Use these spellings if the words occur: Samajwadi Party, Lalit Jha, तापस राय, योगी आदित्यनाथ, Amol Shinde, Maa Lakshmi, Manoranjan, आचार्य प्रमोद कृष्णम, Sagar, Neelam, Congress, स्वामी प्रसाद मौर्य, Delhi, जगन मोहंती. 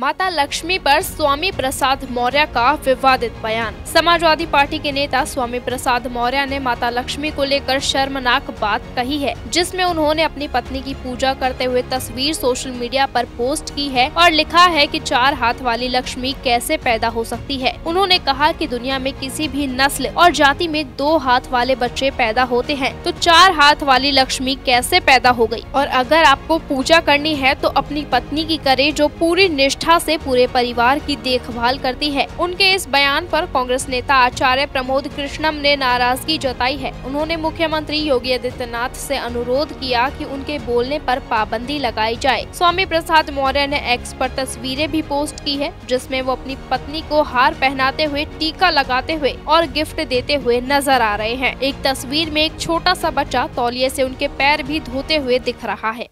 माता लक्ष्मी पर स्वामी प्रसाद मौर्य का विवादित बयान। समाजवादी पार्टी के नेता स्वामी प्रसाद मौर्य ने माता लक्ष्मी को लेकर शर्मनाक बात कही है, जिसमें उन्होंने अपनी पत्नी की पूजा करते हुए तस्वीर सोशल मीडिया पर पोस्ट की है और लिखा है कि चार हाथ वाली लक्ष्मी कैसे पैदा हो सकती है। उन्होंने कहा कि दुनिया में किसी भी नस्ल और जाति में दो हाथ वाले बच्चे पैदा होते हैं, तो चार हाथ वाली लक्ष्मी कैसे पैदा हो गई। और अगर आपको पूजा करनी है तो अपनी पत्नी की करे, जो पूरी निष्ठा से पूरे परिवार की देखभाल करती है। उनके इस बयान पर कांग्रेस नेता आचार्य प्रमोद कृष्णम ने नाराजगी जताई है। उन्होंने मुख्यमंत्री योगी आदित्यनाथ से अनुरोध किया कि उनके बोलने पर पाबंदी लगाई जाए। स्वामी प्रसाद मौर्य ने एक्स पर तस्वीरें भी पोस्ट की है, जिसमें वो अपनी पत्नी को हार पहनाते हुए, टीका लगाते हुए और गिफ्ट देते हुए नजर आ रहे हैं। एक तस्वीर में एक छोटा सा बच्चा तौलिए से उनके पैर भी धोते हुए दिख रहा है।